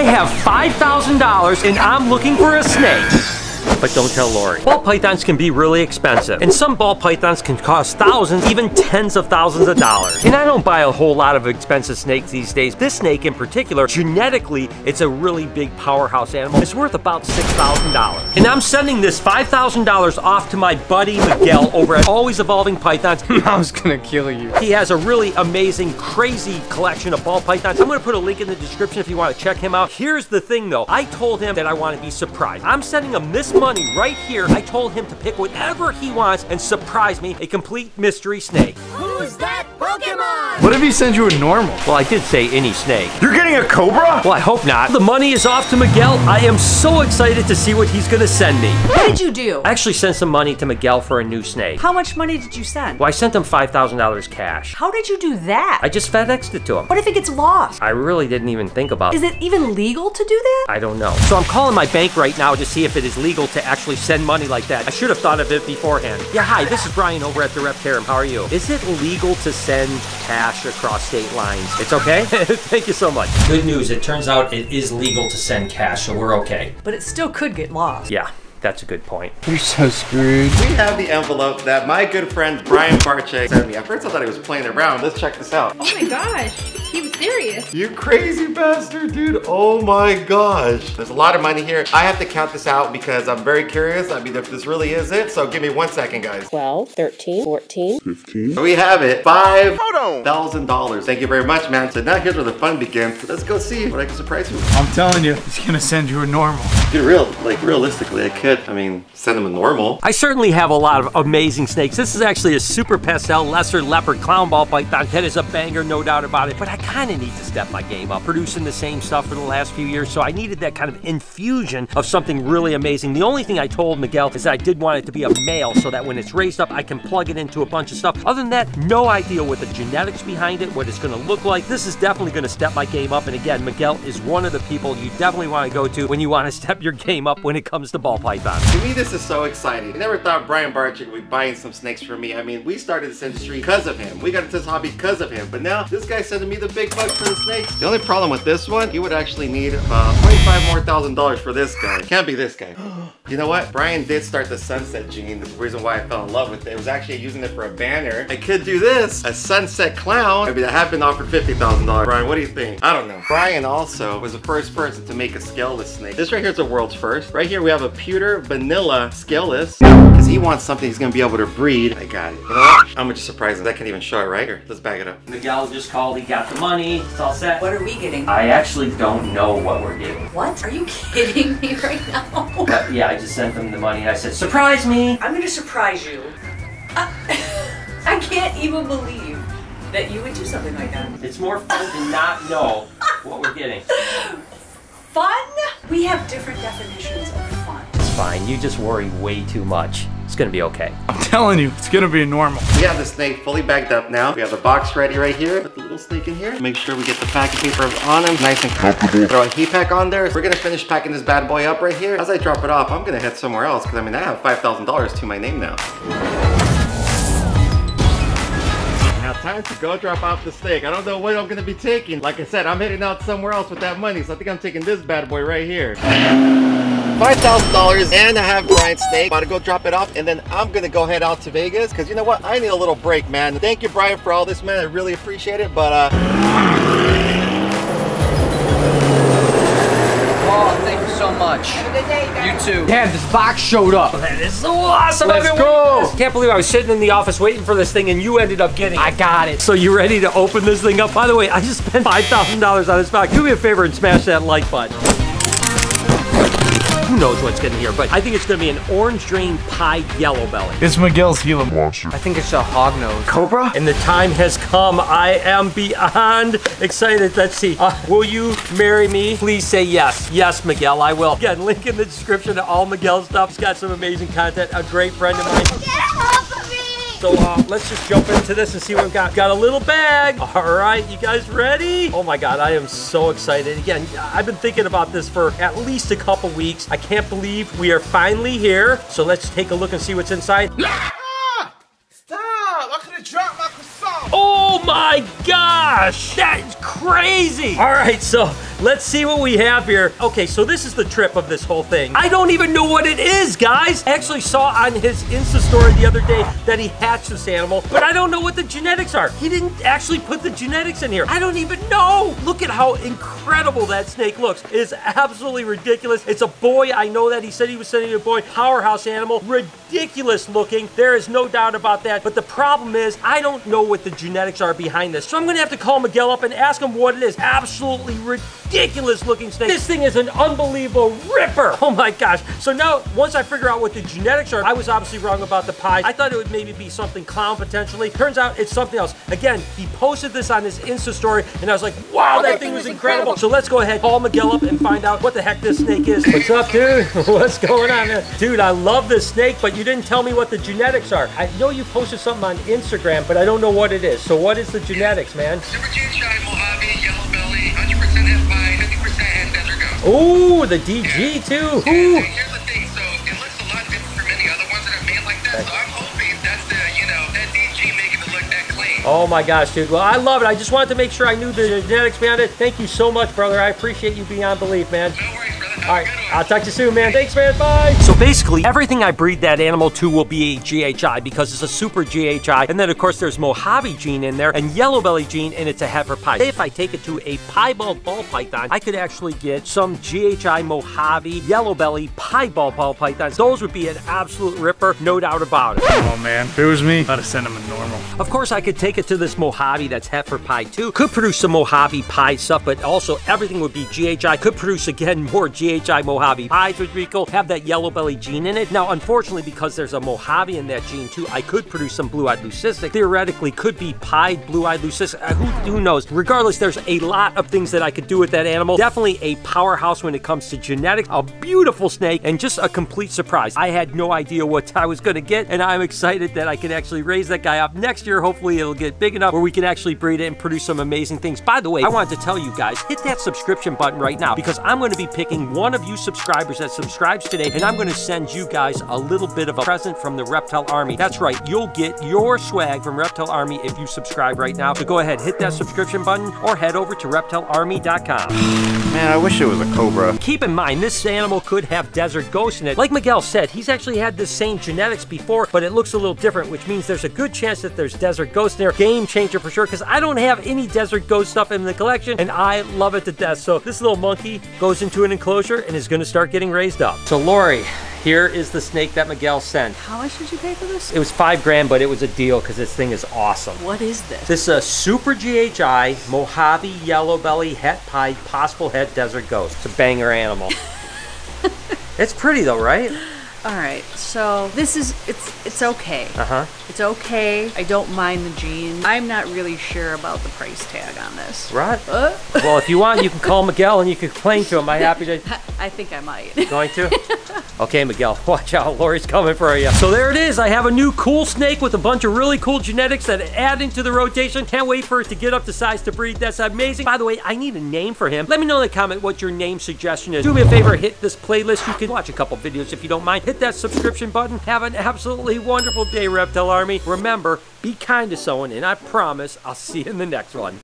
I have $5,000 and I'm looking for a snake. But don't tell Lori. Ball pythons can be really expensive, and some ball pythons can cost thousands, even tens of thousands of dollars. And I don't buy a whole lot of expensive snakes these days. This snake in particular, genetically, it's a really big powerhouse animal. It's worth about $6,000. And I'm sending this $5,000 off to my buddy Miguel over at Always Evolving Pythons. Mom's gonna kill you. He has a really amazing, crazy collection of ball pythons. I'm gonna put a link in the description if you wanna check him out. Here's the thing though, I told him that I wanna be surprised. I'm sending him this money right here. I told him to pick whatever he wants and surprise me, a complete mystery snake. Who's that Pokemon? What if he sends you a normal? Well, I did say any snake. You're getting a cobra? Well, I hope not. The money is off to Miguel. I am so excited to see what he's gonna send me. What did you do? I actually sent some money to Miguel for a new snake. How much money did you send? Well, I sent him $5,000 cash. How did you do that? I just FedExed it to him. What if it gets lost? I really didn't even think about it. Is it even legal to do that? I don't know. So I'm calling my bank right now to see if it is legal to actually send money like that. I should have thought of it beforehand. Yeah, hi, this is Brian over at The Reptarium. How are you? Is it legal to send cash across state lines? It's okay? Thank you so much. Good news, it turns out it is legal to send cash, so we're okay. But it still could get lost. Yeah. That's a good point. You're so screwed. We have the envelope that my good friend Brian Barczyk sent me. At first I thought he was playing around. Let's check this out. Oh my gosh, he was serious. You crazy bastard, dude. Oh my gosh. There's a lot of money here. I have to count this out because I'm very curious. I mean, if this really is it, so give me 1 second, guys. 12, 13, 14, 15. So we have it, $5,000. Thank you very much, man. So now here's where the fun begins. Let's go see what I can surprise you with. I'm telling you, he's gonna send you a normal. Dude, realistically, I mean, send them a normal. I certainly have a lot of amazing snakes. This is actually a super pastel lesser leopard clown ball python. That is a banger, no doubt about it. But I kind of need to step my game up. Producing the same stuff for the last few years, so I needed that kind of infusion of something really amazing. The only thing I told Miguel is that I did want it to be a male so that when it's raised up, I can plug it into a bunch of stuff. Other than that, no idea what the genetics behind it, what it's gonna look like. This is definitely gonna step my game up. And again, Miguel is one of the people you definitely wanna go to when you wanna step your game up when it comes to ball python. To me, this is so exciting. I never thought Brian Barczyk would be buying some snakes for me. I mean, we started this industry because of him. We got into this hobby because of him. But now, this guy's sending me the big bucks for the snakes. The only problem with this one, you would actually need about $25,000 more for this guy. Can't be this guy. You know what? Brian did start the sunset gene. The reason why I fell in love with it was actually using it for a banner. I could do this, a sunset clown. I mean, I have been offered $50,000. Brian, what do you think? I don't know. Brian also was the first person to make a scaleless snake. This right here is the world's first. Right here, we have a pewter vanilla scaleless. Because he wants something he's going to be able to breed. I got it. You know what? I'm going to surprise him. I can't even show it right here. Let's bag it up. Miguel just called. He got the money. It's all set. What are we getting? I actually don't know what we're getting. What? Are you kidding me right now? Yeah, I just sent them the money and I said, surprise me! I'm gonna surprise you. I can't even believe that you would do something like that. It's more fun to not know what we're getting. Fun? We have different definitions of fun. It's fine, you just worry way too much. It's gonna be okay. I'm telling you, it's gonna be normal. We have the snake fully bagged up now. We have the box ready right here. Put the little snake in here. Make sure we get the packing paper on him, nice and comfortable. Throw a heat pack on there. We're gonna finish packing this bad boy up right here. As I drop it off, I'm gonna head somewhere else because I mean, I have $5,000 to my name now. Time to go drop off the snake. I don't know what I'm gonna be taking. Like I said, I'm heading out somewhere else with that money, so I think I'm taking this bad boy right here. $5,000 and I have Brian's snake. About to go drop it off and then I'm gonna go head out to Vegas because you know what? I need a little break, man. Thank you, Brian, for all this, man. I really appreciate it, but so much. Have a good day, guys. You too. Damn, this box showed up. That is so awesome. Let's go. I can't believe I was sitting in the office waiting for this thing and you ended up getting it. I got it. So you ready to open this thing up? By the way, I just spent $5,000 on this box. Do me a favor and smash that like button. Who knows what's getting here, but I think it's gonna be an orange drain pie yellow belly. It's Miguel's Gila monster. I think it's a hognose. Cobra? And the time has come. I am beyond excited. Let's see. Will you marry me? Please say yes. Yes, Miguel, I will. Again, link in the description to all Miguel's stuff. He's got some amazing content. A great friend of mine. So let's just jump into this and see what we've got. Got a little bag. All right, you guys ready? Oh my God, I am so excited. Again, I've been thinking about this for at least a couple weeks. I can't believe we are finally here. So let's take a look and see what's inside. Oh my gosh, that is crazy. All right, so Let's see what we have here. Okay, so this is the trip of this whole thing. I don't even know what it is, guys. I actually saw on his Insta story the other day that he hatched this animal, but I don't know what the genetics are. He didn't actually put the genetics in here. I don't even know. Look at how incredible that snake looks. It is absolutely ridiculous. It's a boy. I know that. He said he was sending a boy. Powerhouse animal. Ridiculous looking. There is no doubt about that. But the problem is, I don't know what the genetics are behind this. So I'm going to have to call Miguel up and ask him what it is. Absolutely ridiculous looking snake. This thing is an unbelievable ripper. Oh my gosh. So now, once I figure out what the genetics are, I was obviously wrong about the pie. I thought it would maybe be something clown potentially. Turns out it's something else. Again, he posted this on his Insta story, and I was like, wow, that thing was incredible. So let's go ahead, call Miguel up and find out what the heck this snake is. What's up, dude? What's going on there? Dude, I love this snake, but you didn't tell me what the genetics are. I know you posted something on Instagram, but I don't know what it is. So what is the genetics, man? Super chin shy, Mojave, yellow belly, 100% FI, 50% hand desert goat. Ooh, the DG too. Ooh. And here's the thing, so it looks a lot different from any other ones that I've made like that. So I'm hoping that's the, you know, that DG making it look that clean. Oh my gosh, dude. Well, I love it. I just wanted to make sure I knew the genetics behind it. Thank you so much, brother. I appreciate you beyond belief, man. No worries. All right, I'll talk to you soon, man. Thanks, man, bye. So basically, everything I breed that animal to will be a GHI because it's a super GHI. And then, of course, there's Mojave gene in there and yellow belly gene, and it's a heifer python. If I take it to a piebald ball python, I could actually get some GHI Mojave, yellow belly, piebald ball pythons. Those would be an absolute ripper, no doubt about it. Oh, man, if it was me, I'd have sent him a normal. Of course, I could take it to this Mojave that's heifer pie, too. Could produce some Mojave pie stuff, but also everything would be GHI. Could produce, again, more GHI Mojave pies would be cool, have that yellow belly gene in it. Now, unfortunately, because there's a Mojave in that gene too, I could produce some blue-eyed leucistic. Theoretically, could be pied blue-eyed leucistic. Who knows? Regardless, there's a lot of things that I could do with that animal. Definitely a powerhouse when it comes to genetics. A beautiful snake and just a complete surprise. I had no idea what I was going to get, and I'm excited that I can actually raise that guy up next year. Hopefully, it'll get big enough where we can actually breed it and produce some amazing things. By the way, I wanted to tell you guys, hit that subscription button right now because I'm going to be picking one of you subscribers that subscribes today, and I'm going to send you guys a little bit of a present from the Reptile Army. That's right, you'll get your swag from Reptile Army if you subscribe right now. So go ahead, hit that subscription button or head over to reptilearmy.com. Man, I wish it was a cobra. Keep in mind, this animal could have desert ghosts in it. Like Miguel said, he's actually had the same genetics before, but it looks a little different, which means there's a good chance that there's desert ghosts in there. Game changer for sure, because I don't have any desert ghost stuff in the collection, and I love it to death. So this little monkey goes into an enclosure and is going to start getting raised up. So Lori, here is the snake that Miguel sent. How much did you pay for this? It was $5 grand, but it was a deal because this thing is awesome. What is this? This is a super GHI, Mojave, yellow belly, het pie, possible het desert ghost. It's a banger animal. It's pretty though, right? All right, so this is, it's okay. Uh-huh. It's okay, I don't mind the gene. I'm not really sure about the price tag on this. Right. Well, if you want, you can call Miguel and you can complain to him. Am I happy to? I think I might. Going to? Okay, Miguel, watch out, Lori's coming for you. So there it is, I have a new cool snake with a bunch of really cool genetics that add into the rotation. Can't wait for it to get up to size to breed, that's amazing. By the way, I need a name for him. Let me know in the comment what your name suggestion is. Do me a favor, hit this playlist. You can watch a couple videos if you don't mind. Hit that subscription button. Have an absolutely wonderful day, Reptile Army. Remember, be kind to someone, and I promise I'll see you in the next one.